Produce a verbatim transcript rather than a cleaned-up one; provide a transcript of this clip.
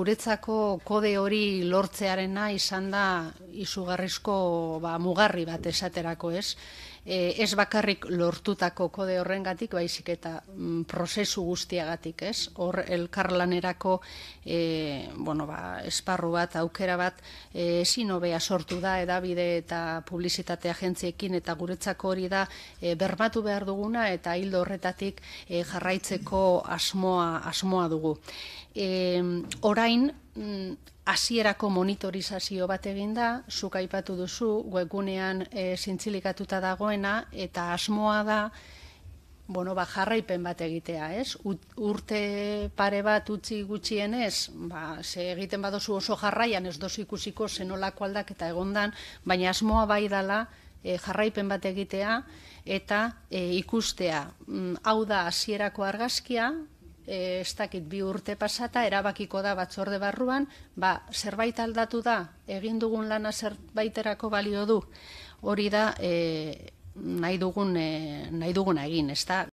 guretzako kode hori lortzearena izan da izugarrizko ba, mugarri bat esaterako ez. E, ez bakarrik lortutako kode horrengatik, baizik eta mm, prozesu guztiagatik ez. Hor elkarlanerako e, bueno, ba, esparru bat, aukera bat, ezin hobea sortu da edabide eta publizitate agentziekin eta guretzako hori da e, bermatu behar duguna eta hildo horretatik e, jarraitzeko asmoa, asmoa dugu. E, orain, hasierako monitorizazio bat egin da, zuk aipatu duzu, webgunean e, zintzilikatuta dagoena, eta asmoa da, bueno, ba, jarraipen bat egitea, ez? Urte pare bat utzi gutxienez, ba, ze egiten badozu oso jarraian, ez dozu ikusiko zenolako aldaketa egondan, baina asmoa bai dala, E, jarraipen bat egitea eta e, ikustea. Hau da hasierako argazkia, e, ez dakit bi urte pasata, erabakiko da batzorde barruan, ba, zerbait aldatu da, egin dugun lana zerbaiterako balio du. Hori da e, nahi dugun, e, nahi duguna egin, ez da?